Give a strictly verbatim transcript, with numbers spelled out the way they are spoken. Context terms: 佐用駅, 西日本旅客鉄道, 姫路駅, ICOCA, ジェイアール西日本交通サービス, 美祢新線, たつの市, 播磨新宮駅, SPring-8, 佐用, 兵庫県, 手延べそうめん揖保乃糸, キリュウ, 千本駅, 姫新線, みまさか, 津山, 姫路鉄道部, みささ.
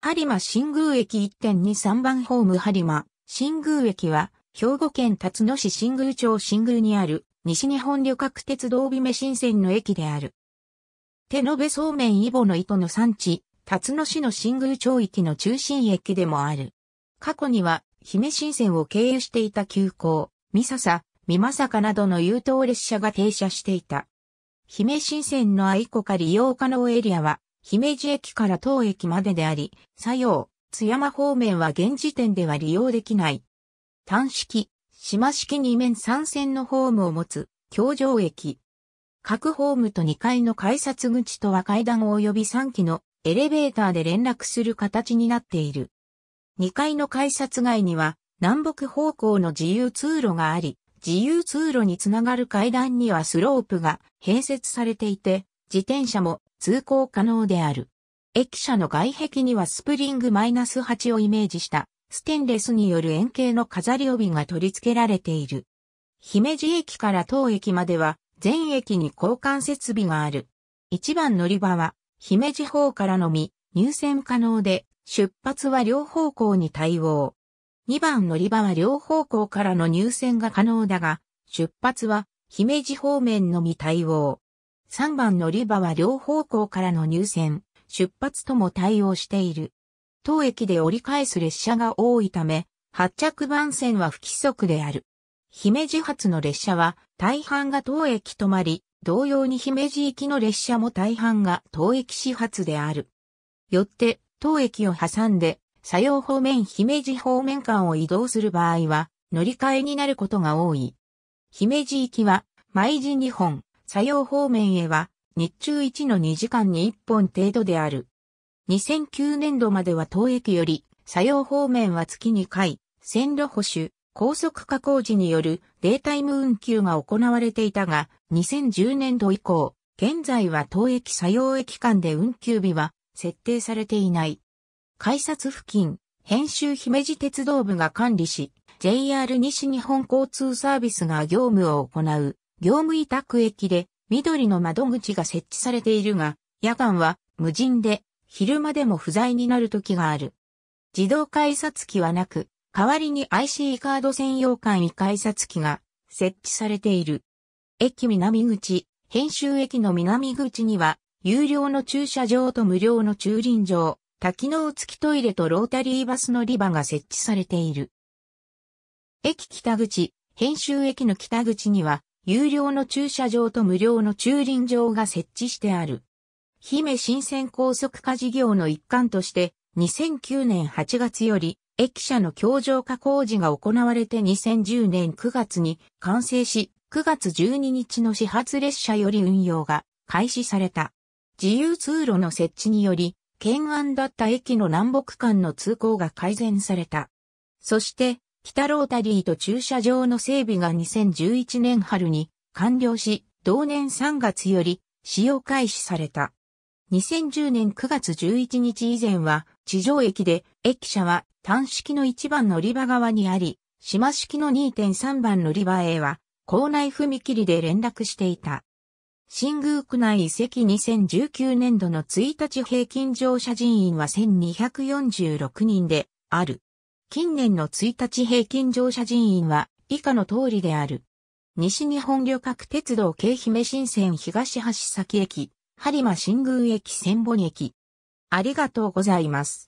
播磨新宮駅 いってんにさん 番ホーム播磨新宮駅は、兵庫県たつの市新宮町新宮にある、西日本旅客鉄道美祢新線の駅である。手延べそうめん揖保乃糸の産地、たつの市の新宮町域の中心駅でもある。過去には、姫新線を経由していた急行、みささ、みまさかなどの優等列車が停車していた。姫新線のアイコカ利用可能エリアは、姫路駅から当駅までであり、佐用、津山方面は現時点では利用できない。単式、島式に面さん線のホームを持つ、橋上駅。各ホームとにかいの改札口とは階段及びさんきのエレベーターで連絡する形になっている。にかいの改札外には南北方向の自由通路があり、自由通路につながる階段にはスロープが併設されていて、自転車も通行可能である。駅舎の外壁にはスプリングエイト をイメージしたステンレスによる円形の飾り帯が取り付けられている。姫路駅から当駅までは全駅に交換設備がある。一番乗り場は姫路方からのみ入線可能で出発は両方向に対応。二番乗り場は両方向からの入線が可能だが出発は姫路方面のみ対応。三番乗り場は両方向からの入線、出発とも対応している。当駅で折り返す列車が多いため、発着番線は不規則である。姫路発の列車は大半が当駅止まり、同様に姫路行きの列車も大半が当駅始発である。よって、当駅を挟んで、佐用方面姫路方面間を移動する場合は、乗り換えになることが多い。姫路行きは、毎時にほん。佐用方面へは、日中いちのにじかんにいっぽん程度である。にせんきゅうねんどまでは当駅より、佐用方面は月にかい、線路保守、高速化工事によるデイタイム運休が行われていたが、にせんじゅうねんど以降、現在は当駅佐用駅間で運休日は設定されていない。改札付近、編集姫路鉄道部が管理し、ジェイアール 西日本交通サービスが業務を行う。業務委託駅で緑の窓口が設置されているが、夜間は無人で昼間でも不在になる時がある。自動改札機はなく、代わりに アイシー カード専用簡易改札機が設置されている。駅南口、編集駅の南口には、有料の駐車場と無料の駐輪場、多機能付きトイレとロータリーバス乗り場が設置されている。駅北口、編集駅の北口には、有料の駐車場と無料の駐輪場が設置してある。姫新線高速化事業の一環として、にせんきゅうねんはちがつより、駅舎の橋上化工事が行われてにせんじゅうねんくがつに完成し、くがつじゅうににちの始発列車より運用が開始された。自由通路の設置により、懸案だった駅の南北間の通行が改善された。そして、北ロータリーと駐車場の整備がにせんじゅういちねんはるに完了し、同年さんがつより使用開始された。にせんじゅうねんくがつじゅういちにち以前は地上駅で駅舎は単式のいちばん乗り場側にあり、島式の にてんさんばん乗り場へは構内踏切で連絡していた。新宮区内移籍にせんじゅうきゅうねんどのいちにち平均乗車人員はせんにひゃくよんじゅうろくにんである。近年のいちにち平均乗車人員は以下の通りである。西日本旅客鉄道京姫新線東橋崎駅、播磨新宮駅千本駅。ありがとうございます。